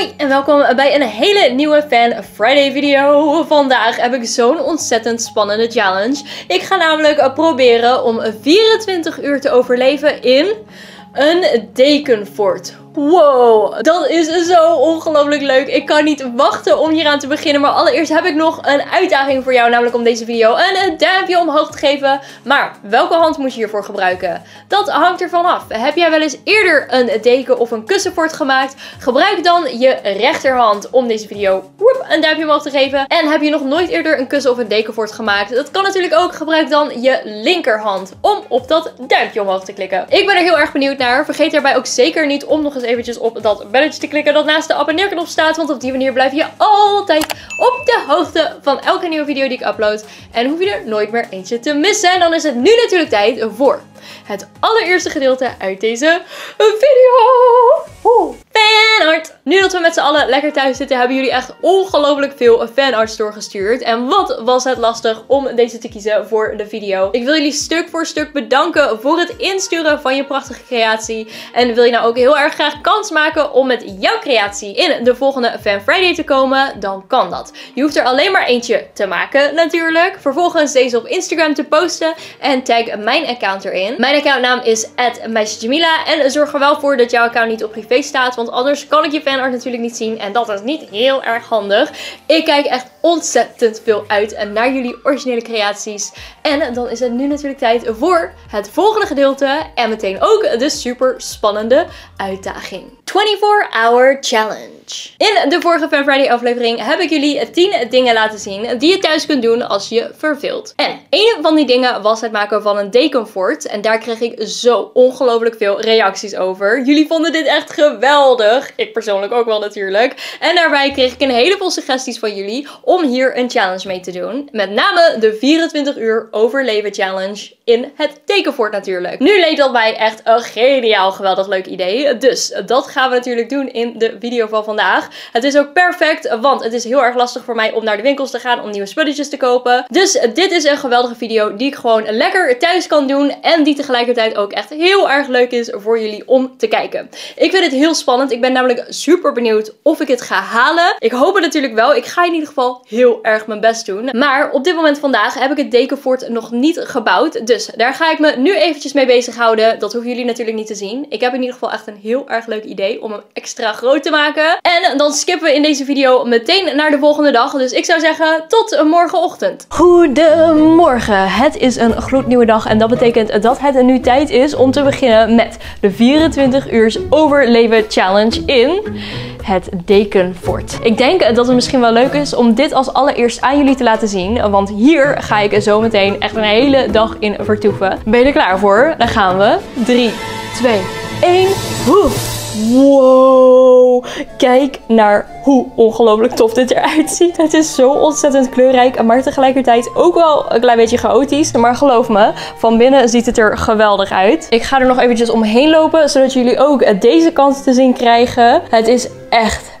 Hoi en welkom bij een hele nieuwe Fan Friday video. Vandaag heb ik zo'n ontzettend spannende challenge. Ik ga namelijk proberen om 24 uur te overleven in een dekenfort. Wow, dat is zo ongelooflijk leuk. Ik kan niet wachten om hieraan te beginnen. Maar allereerst heb ik nog een uitdaging voor jou. Namelijk om deze video een duimpje omhoog te geven. Maar welke hand moet je hiervoor gebruiken? Dat hangt ervan af. Heb jij wel eens eerder een deken of een kussenfort gemaakt? Gebruik dan je rechterhand om deze video een duimpje omhoog te geven. En heb je nog nooit eerder een kussen of een dekenfort gemaakt? Dat kan natuurlijk ook. Gebruik dan je linkerhand om op dat duimpje omhoog te klikken. Ik ben er heel erg benieuwd naar. Vergeet daarbij ook zeker niet om nog eventjes op dat belletje te klikken dat naast de abonneerknop staat, want op die manier blijf je altijd op de hoogte van elke nieuwe video die ik upload en hoef je er nooit meer eentje te missen. En dan is het nu natuurlijk tijd voor het allereerste gedeelte uit deze video. Fanart! Nu dat we met z'n allen lekker thuis zitten, hebben jullie echt ongelooflijk veel fanarts doorgestuurd. En wat was het lastig om deze te kiezen voor de video. Ik wil jullie stuk voor stuk bedanken voor het insturen van je prachtige creatie. En wil je nou ook heel erg graag kans maken om met jouw creatie in de volgende Fan Friday te komen, dan kan dat. Je hoeft er alleen maar eentje te maken natuurlijk. Vervolgens deze op Instagram te posten en tag mijn account erin. Mijn accountnaam is @MeisjeDjamila en zorg er wel voor dat jouw account niet op privé staat, want anders kan ik je fanart natuurlijk niet zien en dat is niet heel erg handig. Ik kijk echt ontzettend veel uit naar jullie originele creaties. En dan is het nu natuurlijk tijd voor het volgende gedeelte en meteen ook de super spannende uitdaging. 24-hour challenge. In de vorige Fan Friday aflevering heb ik jullie 10 dingen laten zien die je thuis kunt doen als je verveelt. En een van die dingen was het maken van een dekenfort. En daar kreeg ik zo ongelooflijk veel reacties over. Jullie vonden dit echt geweldig. Ik persoonlijk ook wel natuurlijk. En daarbij kreeg ik een heleboel suggesties van jullie om hier een challenge mee te doen. Met name de 24 uur overleven challenge in het dekenfort natuurlijk. Nu leek dat mij echt een geniaal geweldig leuk idee. Dus dat gaan we natuurlijk doen in de video van vandaag. Het is ook perfect, want het is heel erg lastig voor mij om naar de winkels te gaan om nieuwe spulletjes te kopen. Dus dit is een geweldige video die ik gewoon lekker thuis kan doen en die tegelijkertijd ook echt heel erg leuk is voor jullie om te kijken. Ik vind het heel spannend. Ik ben namelijk super benieuwd of ik het ga halen. Ik hoop het natuurlijk wel. Ik ga in ieder geval heel erg mijn best doen. Maar op dit moment vandaag heb ik het dekenfort nog niet gebouwd. Dus daar ga ik me nu eventjes mee bezighouden. Dat hoeven jullie natuurlijk niet te zien. Ik heb in ieder geval echt een heel erg leuk idee om hem extra groot te maken. En dan skippen we in deze video meteen naar de volgende dag. Dus ik zou zeggen tot morgenochtend. Goedemorgen. Het is een gloednieuwe dag en dat betekent dat het nu tijd is om te beginnen met de 24 uur overleven challenge in het dekenfort. Ik denk dat het misschien wel leuk is om dit als allereerst aan jullie te laten zien, want hier ga ik zo meteen echt een hele dag in vertoeven. Ben je er klaar voor? Dan gaan we. 3, 2, 1. Woe! Wow, kijk naar hoe ongelooflijk tof dit eruit ziet. Het is zo ontzettend kleurrijk, maar tegelijkertijd ook wel een klein beetje chaotisch. Maar geloof me, van binnen ziet het er geweldig uit. Ik ga er nog eventjes omheen lopen, zodat jullie ook deze kant te zien krijgen. Het is echt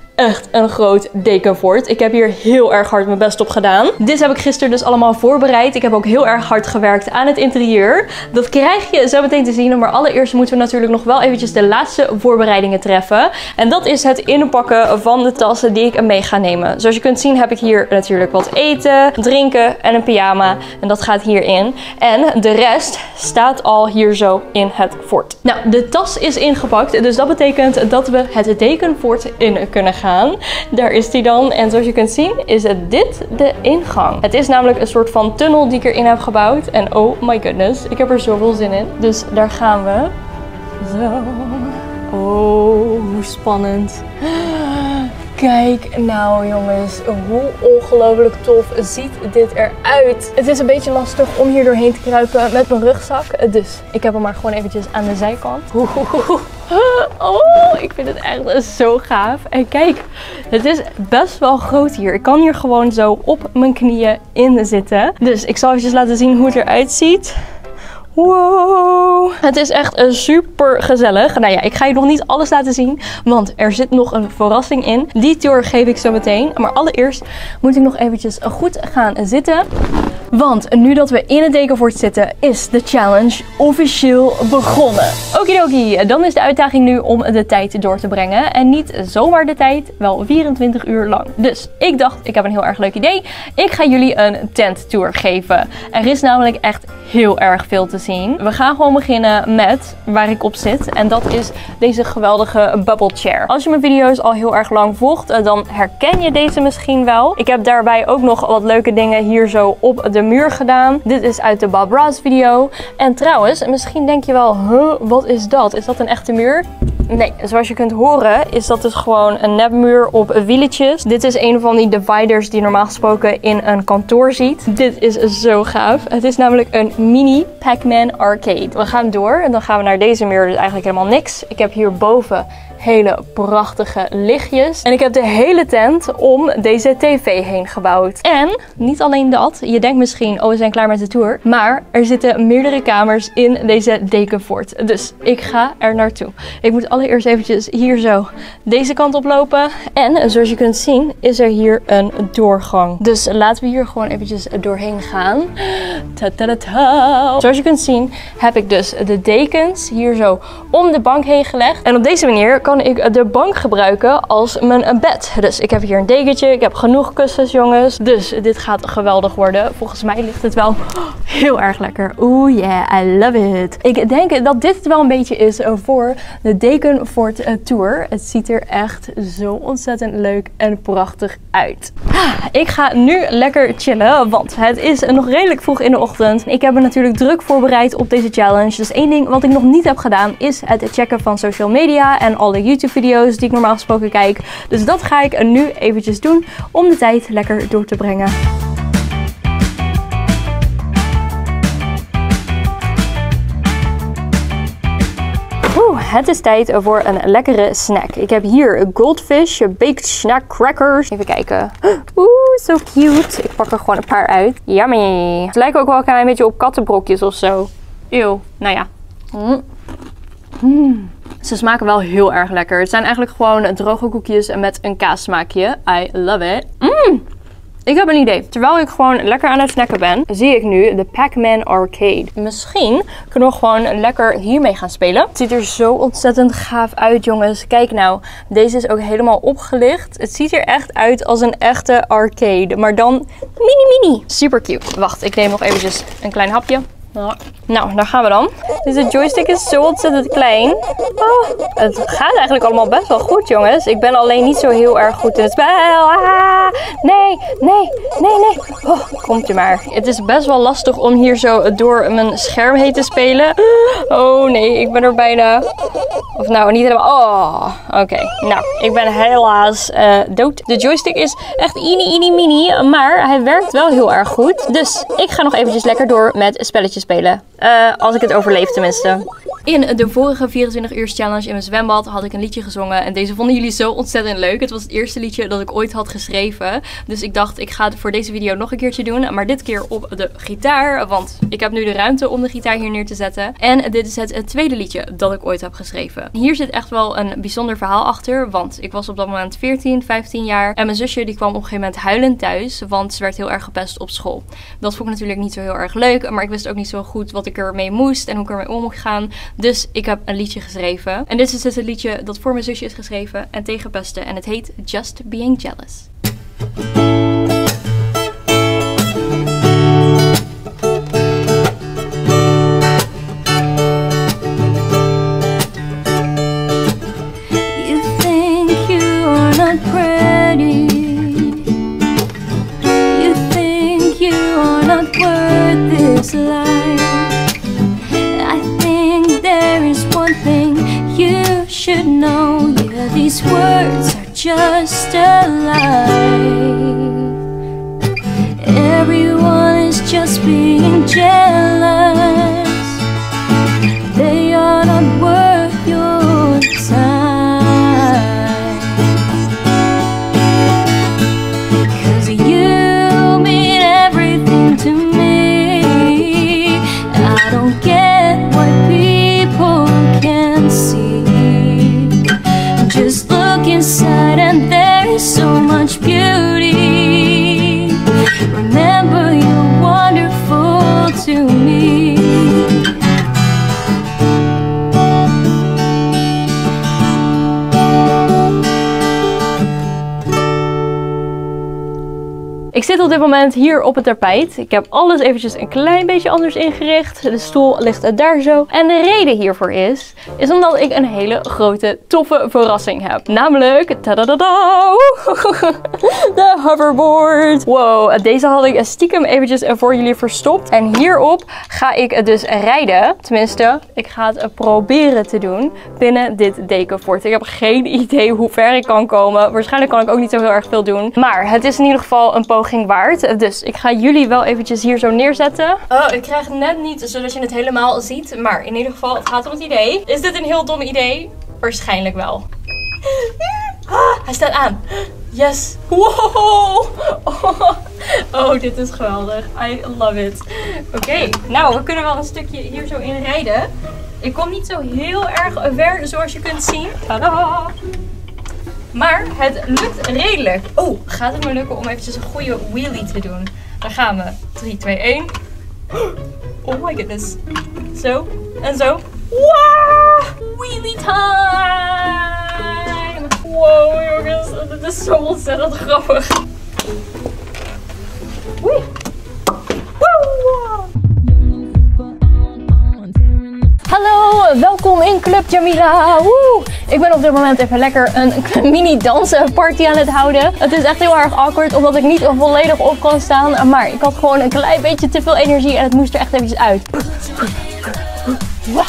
een groot dekenfort. Ik heb hier heel erg hard mijn best op gedaan. Dit heb ik gisteren dus allemaal voorbereid. Ik heb ook heel erg hard gewerkt aan het interieur. Dat krijg je zo meteen te zien. Maar allereerst moeten we natuurlijk nog wel eventjes de laatste voorbereidingen treffen. En dat is het inpakken van de tassen die ik mee ga nemen. Zoals je kunt zien heb ik hier natuurlijk wat eten, drinken en een pyjama. En dat gaat hierin. En de rest staat al hier zo in het fort. Nou, de tas is ingepakt. Dus dat betekent dat we het dekenfort in kunnen gaan. Daar is die dan. En zoals je kunt zien is dit de ingang. Het is namelijk een soort van tunnel die ik erin heb gebouwd. En oh my goodness, ik heb er zoveel zin in. Dus daar gaan we. Zo. Oh, hoe spannend. Kijk nou jongens, hoe ongelooflijk tof ziet dit eruit. Het is een beetje lastig om hier doorheen te kruipen met mijn rugzak. Dus ik heb hem maar gewoon eventjes aan de zijkant. Oh, ik vind het echt zo gaaf. En kijk, het is best wel groot hier. Ik kan hier gewoon zo op mijn knieën in zitten. Dus ik zal eventjes laten zien hoe het eruit ziet. Wow, het is echt super gezellig. Nou ja, ik ga je nog niet alles laten zien, want er zit nog een verrassing in. Die tour geef ik zo meteen. Maar allereerst moet ik nog eventjes goed gaan zitten. Want nu dat we in het Dekenvoort zitten, is de challenge officieel begonnen. Okidoki, dan is de uitdaging nu om de tijd door te brengen. En niet zomaar de tijd, wel 24 uur lang. Dus ik dacht, ik heb een heel erg leuk idee. Ik ga jullie een tenttour geven. Er is namelijk echt heel erg veel te zien. We gaan gewoon beginnen met waar ik op zit. En dat is deze geweldige bubble chair. Als je mijn video's al heel erg lang volgt, dan herken je deze misschien wel. Ik heb daarbij ook nog wat leuke dingen hier zo op de muur gedaan. Dit is uit de Bob Ross video. En trouwens, misschien denk je wel, huh, wat is dat? Is dat een echte muur? Nee, zoals je kunt horen is dat dus gewoon een nepmuur op wieletjes. Dit is een van die dividers die je normaal gesproken in een kantoor ziet. Dit is zo gaaf. Het is namelijk een mini Pac-Man arcade. We gaan door en dan gaan we naar deze muur. Dus eigenlijk helemaal niks. Ik heb hierboven hele prachtige lichtjes. En ik heb de hele tent om deze tv heen gebouwd. En niet alleen dat. Je denkt misschien, oh, we zijn klaar met de tour. Maar er zitten meerdere kamers in deze Dekenvoort. Dus ik ga er naartoe. Ik moet allereerst eventjes hier zo deze kant op lopen. En zoals je kunt zien is er hier een doorgang. Dus laten we hier gewoon eventjes doorheen gaan. Ta -ta -ta -ta. Zoals je kunt zien heb ik dus de dekens hier zo om de bank heen gelegd. En op deze manier kan ik de bank gebruiken als mijn bed. Dus ik heb hier een dekentje. Ik heb genoeg kussens, jongens. Dus dit gaat geweldig worden. Volgens mij ligt het wel heel erg lekker. Oeh, yeah, I love it. Ik denk dat dit het wel een beetje is voor de Dekenvoort tour. Het ziet er echt zo ontzettend leuk en prachtig uit. Ik ga nu lekker chillen, want het is nog redelijk vroeg in de ochtend. Ik heb me natuurlijk druk voorbereid op deze challenge. Dus één ding wat ik nog niet heb gedaan is het checken van social media en alle YouTube-video's die ik normaal gesproken kijk. Dus dat ga ik nu eventjes doen om de tijd lekker door te brengen. Het is tijd voor een lekkere snack. Ik heb hier goldfish, baked snack crackers. Even kijken. Oeh, zo cute. Ik pak er gewoon een paar uit. Yummy. Het lijkt ook wel een klein beetje op kattenbrokjes of zo. Eeuw. Nou ja. Ze smaken wel heel erg lekker. Het zijn eigenlijk gewoon droge koekjes met een kaassmaakje. I love it. Ik heb een idee. Terwijl ik gewoon lekker aan het snacken ben, zie ik nu de Pac-Man Arcade. Misschien kunnen we gewoon lekker hiermee gaan spelen. Het ziet er zo ontzettend gaaf uit, jongens. Kijk nou, deze is ook helemaal opgelicht. Het ziet er echt uit als een echte arcade, maar dan mini. Super cute. Wacht, ik neem nog eventjes een klein hapje. Nou, daar gaan we dan. Deze joystick is zo ontzettend klein. Oh, het gaat eigenlijk allemaal best wel goed, jongens. Ik ben alleen niet zo heel erg goed in het spel. Ah, nee. Oh, komt u maar. Het is best wel lastig om hier zo door mijn scherm heen te spelen. Oh nee, ik ben er bijna... Of nou, niet helemaal... Oh, oké. Nou, ik ben helaas dood. De joystick is echt mini, maar hij werkt wel heel erg goed. Dus ik ga nog eventjes lekker door met spelletjes spelen. Als ik het overleef tenminste. In de vorige 24 uur challenge in mijn zwembad had ik een liedje gezongen. En deze vonden jullie zo ontzettend leuk. Het was het eerste liedje dat ik ooit had geschreven. Dus ik dacht, ik ga het voor deze video nog een keertje doen. Maar dit keer op de gitaar. Want ik heb nu de ruimte om de gitaar hier neer te zetten. En dit is het tweede liedje dat ik ooit heb geschreven. Hier zit echt wel een bijzonder verhaal achter. Want ik was op dat moment 14, 15 jaar. En mijn zusje die kwam op een gegeven moment huilend thuis. Want ze werd heel erg gepest op school. Dat vond ik natuurlijk niet zo heel erg leuk. Maar ik wist ook niet zo goed wat ik ermee moest. En hoe ik ermee om moest gaan. Dus ik heb een liedje geschreven. En dit is dus het liedje dat voor mijn zusje is geschreven en tegen pesten. En het heet Just Being Jealous. You think you're not pretty. You think you're not worth this life. Should know, yeah, these words are just a lie. Everyone is just being jealous. They are not worth your time. 'Cause you mean everything to me. I don't get what people can see. Just look inside and there is so much beauty. Remember your wonderful Ik zit op dit moment hier op het tapijt. Ik heb alles eventjes een klein beetje anders ingericht. De stoel ligt daar zo. En de reden hiervoor is omdat ik een hele grote toffe verrassing heb. Namelijk, tadadada, de hoverboard. Wow, deze had ik stiekem eventjes voor jullie verstopt. En hierop ga ik het dus rijden. Tenminste, ik ga het proberen te doen binnen dit dekenfort. Ik heb geen idee hoe ver ik kan komen. Waarschijnlijk kan ik ook niet zo heel erg veel doen. Maar het is in ieder geval een poging waard. Dus ik ga jullie wel eventjes hier zo neerzetten. Oh, ik krijg het net niet zodat je het helemaal ziet. Maar in ieder geval, het gaat om het idee. Is dit een heel dom idee? Waarschijnlijk wel. Ah, hij staat aan. Yes. Wow. Oh, dit is geweldig. I love it. Oké, nou, we kunnen wel een stukje hier zo in rijden. Ik kom niet zo heel erg ver, zoals je kunt zien. Tadaa. Maar het lukt redelijk. Oh, gaat het me lukken om eventjes een goede wheelie te doen? Daar gaan we. 3, 2, 1. Oh my goodness. Zo en zo. Wow! Wheelie time! Wow jongens, dit is zo ontzettend grappig. Oei. Wow! Hallo, welkom in Club Jamila. Woe! Ik ben op dit moment even lekker een mini dansparty aan het houden. Het is echt heel erg awkward omdat ik niet volledig op kan staan. Maar ik had gewoon een klein beetje te veel energie en het moest er echt eventjes uit. Ja.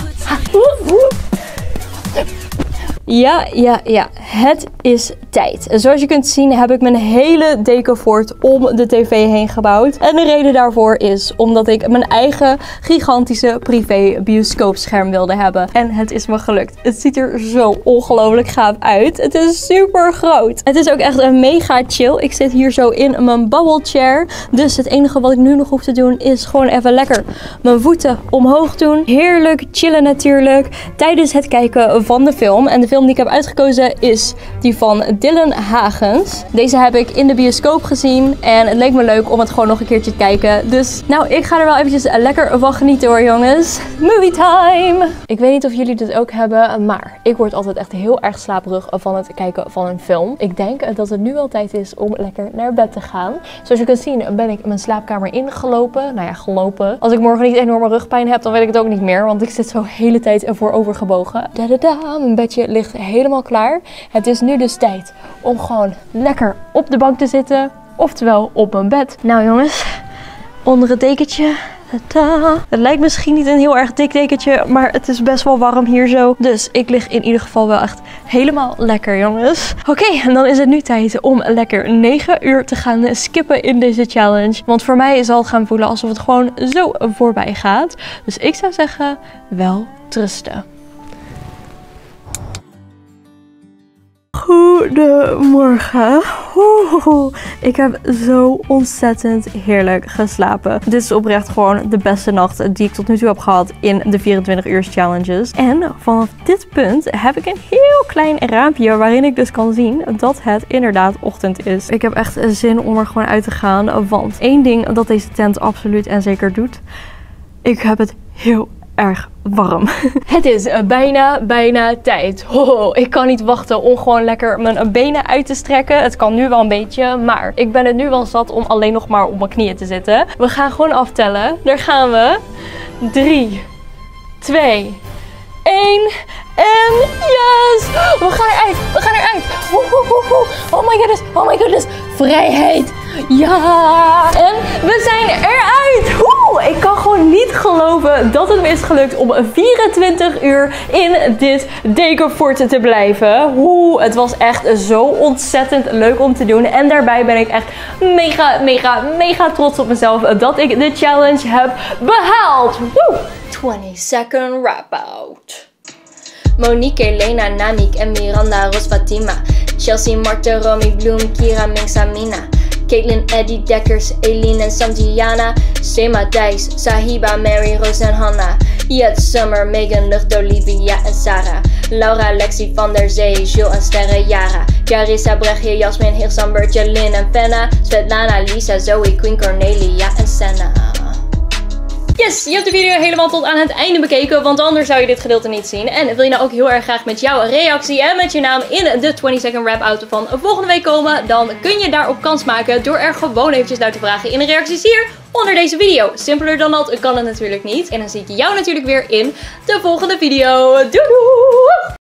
Het is tijd. Zoals je kunt zien heb ik mijn hele dekenfort om de tv heen gebouwd. En de reden daarvoor is omdat ik mijn eigen gigantische privé bioscoopscherm wilde hebben. En het is me gelukt. Het ziet er zo ongelooflijk gaaf uit. Het is super groot. Het is ook echt een mega chill. Ik zit hier zo in mijn bubble chair. Dus het enige wat ik nu nog hoef te doen is gewoon even lekker mijn voeten omhoog doen. Heerlijk chillen natuurlijk. Tijdens het kijken van de film. En de film die ik heb uitgekozen is die van Dylan Hagens. Deze heb ik in de bioscoop gezien en het leek me leuk om het gewoon nog een keertje te kijken. Dus nou, ik ga er wel eventjes lekker van genieten hoor jongens. Movie time! Ik weet niet of jullie dit ook hebben, maar ik word altijd echt heel erg slaperig van het kijken van een film. Ik denk dat het nu wel tijd is om lekker naar bed te gaan. Zoals je kunt zien ben ik mijn slaapkamer ingelopen. Nou ja, gelopen. Als ik morgen niet enorme rugpijn heb, dan weet ik het ook niet meer, want ik zit zo de hele tijd ervoor overgebogen. Da-da-da, mijn bedje ligt helemaal klaar. Het is nu dus tijd om gewoon lekker op de bank te zitten. Oftewel op mijn bed. Nou jongens, onder het dekentje. Tada. Het lijkt misschien niet een heel erg dik dekentje, maar het is best wel warm hier zo. Dus ik lig in ieder geval wel echt helemaal lekker jongens. Oké, en dan is het nu tijd om lekker 9 uur te gaan skippen in deze challenge. Want voor mij zal het gaan voelen alsof het gewoon zo voorbij gaat. Dus ik zou zeggen, wel trusten. Goedemorgen. Ik heb zo ontzettend heerlijk geslapen. Dit is oprecht gewoon de beste nacht die ik tot nu toe heb gehad in de 24 uur challenges. En vanaf dit punt heb ik een heel klein raampje waarin ik dus kan zien dat het inderdaad ochtend is. Ik heb echt zin om er gewoon uit te gaan, want één ding dat deze tent absoluut en zeker doet. Ik heb het heel erg warm. Het is bijna tijd. Ik kan niet wachten om gewoon lekker mijn benen uit te strekken. Het kan nu wel een beetje, maar ik ben het nu wel zat om alleen nog maar op mijn knieën te zitten. We gaan gewoon aftellen. Daar gaan we. 3, 2, 1 en yes! We gaan eruit! We gaan eruit! Oh my goodness! Oh my goodness! Vrijheid! Ja! En we zijn eruit! Ik kan gewoon niet geloven dat het me is gelukt om 24 uur in dit dekenfort te blijven. Het was echt zo ontzettend leuk om te doen. En daarbij ben ik echt mega trots op mezelf dat ik de challenge heb behaald. 20-second wrap-out. Monique, Elena, Namik en Miranda, Ros, Fatima. Chelsea, Marta, Romy, Bloem, Kira, Mengsamina. Caitlin, Eddie, Dekkers, Eline en Santiana. Sema, Thijs, Sahiba, Mary, Roos en Hanna. Jet, Summer, Megan, Lucht, Olivia en Sarah. Laura, Lexi, Van der Zee, Jill en Sterre, Yara. Carissa, Brechtje, Jasmin, Hirsam, Bertje, Lynn en Fenna. Svetlana, Lisa, Zoe, Queen, Cornelia en Senna. Yes, je hebt de video helemaal tot aan het einde bekeken, want anders zou je dit gedeelte niet zien. En wil je nou ook heel erg graag met jouw reactie en met je naam in de 20-second wrap-out van volgende week komen, dan kun je daarop kans maken door er gewoon eventjes naar te vragen in de reacties hier onder deze video. Simpeler dan dat kan het natuurlijk niet. En dan zie ik jou natuurlijk weer in de volgende video. Doei doei!